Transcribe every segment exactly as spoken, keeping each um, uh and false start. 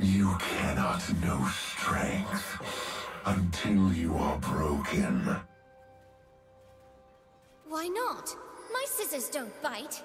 You cannot know strength until you are broken. Why not? My scissors don't bite.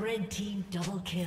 Red team double kill.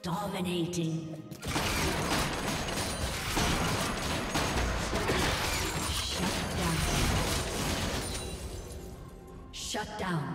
Dominating. Shut down. Shut down.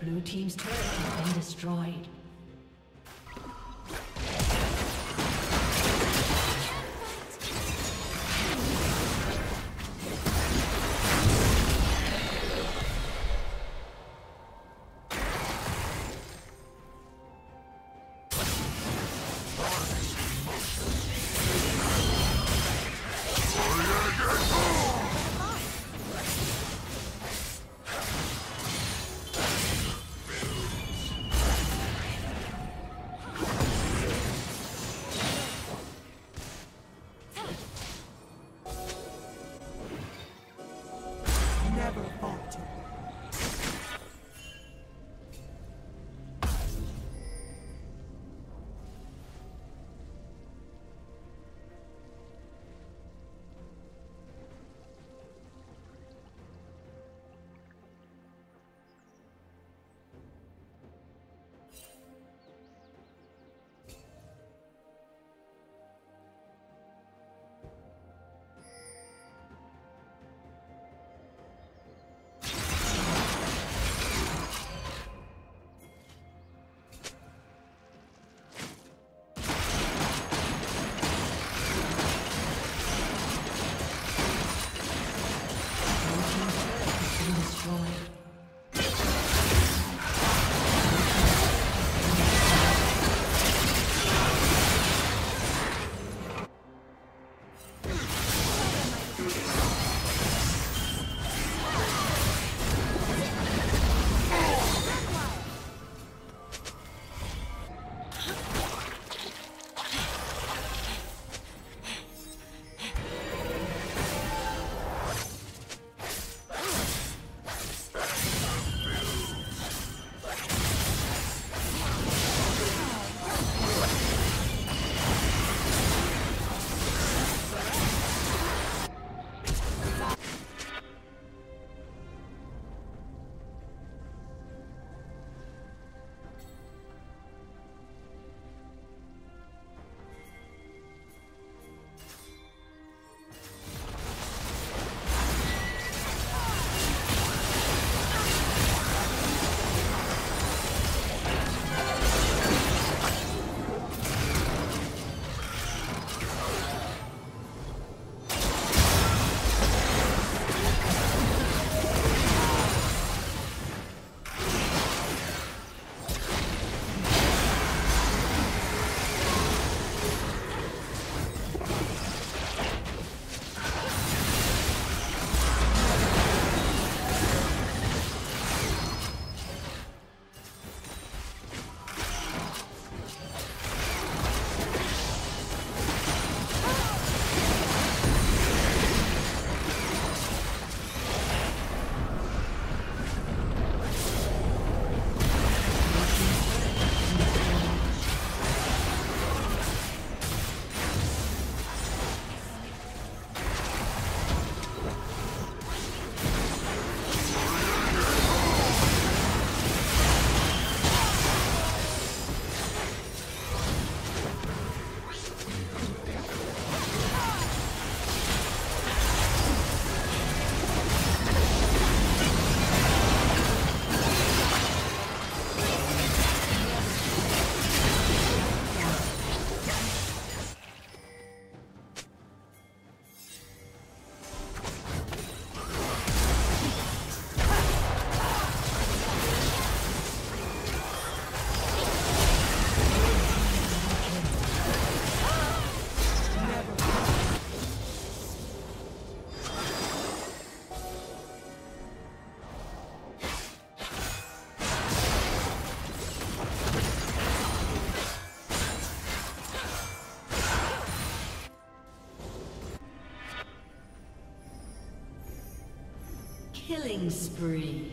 Blue team's turret has been destroyed. Killing spree.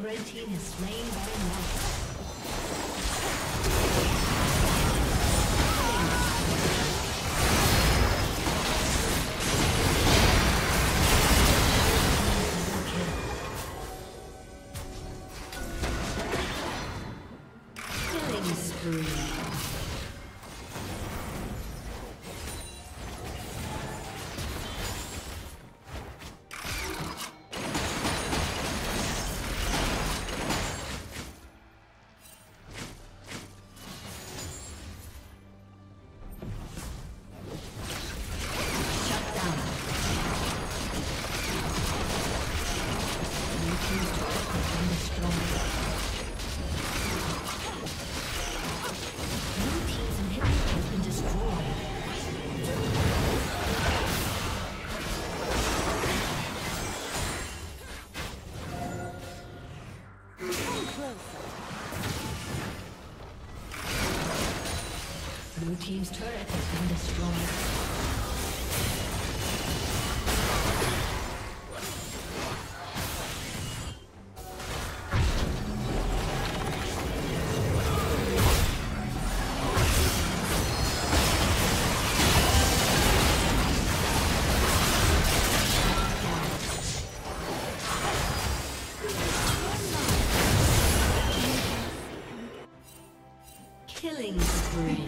Red team is slain by night. Blue team's turret has been destroyed. Killing spree.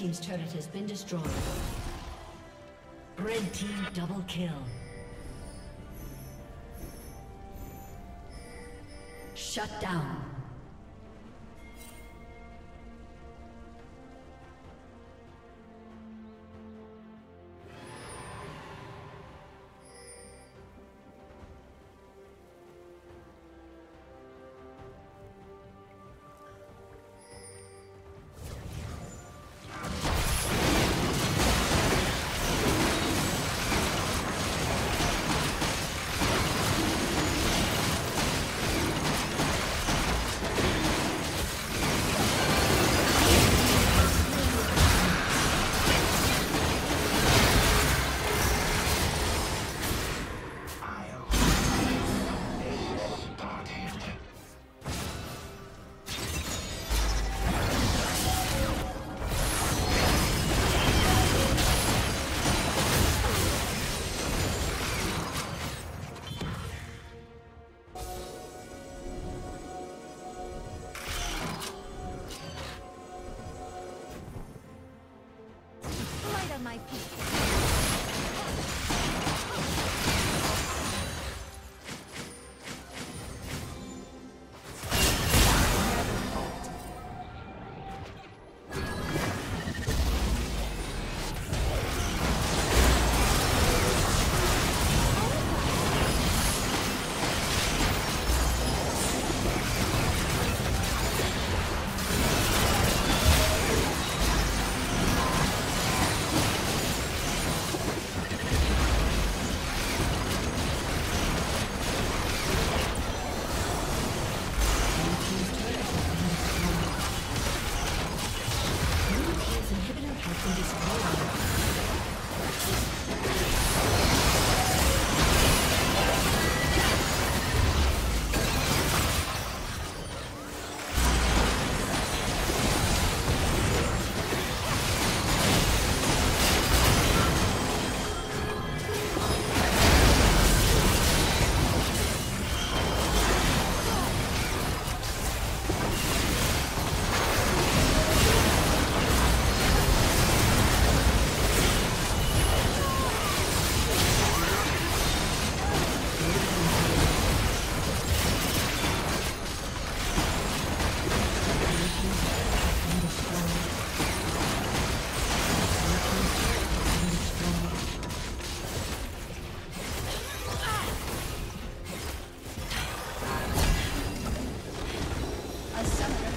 team's turret has been destroyed. Red team double kill. Shut down. Summoner